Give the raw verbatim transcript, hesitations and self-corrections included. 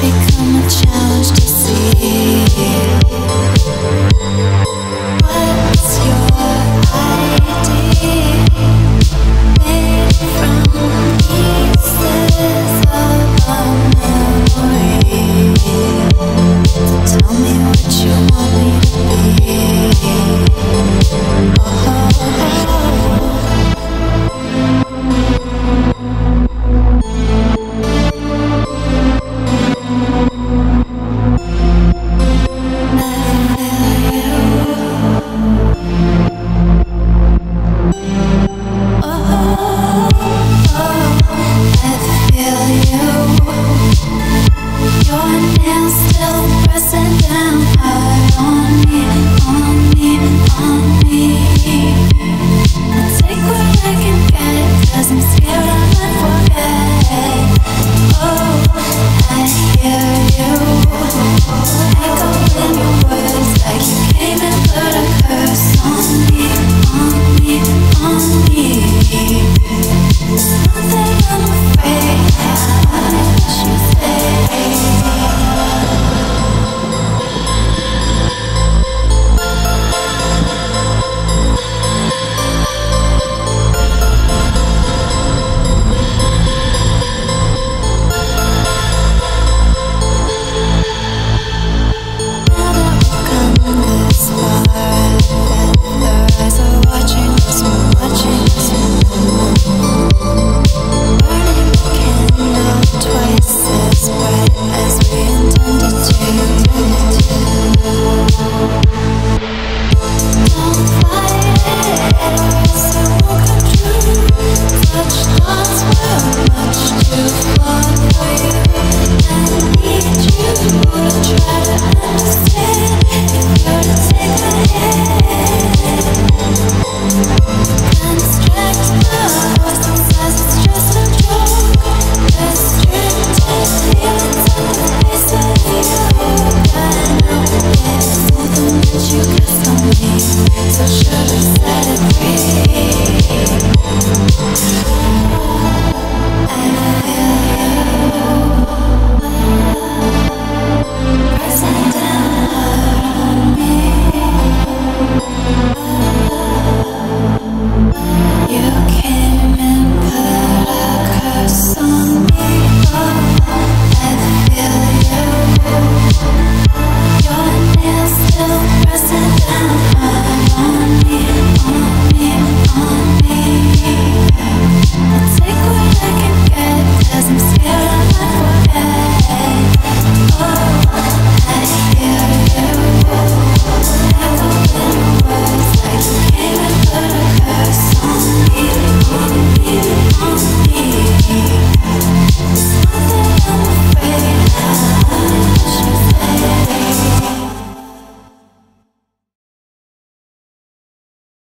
become a child.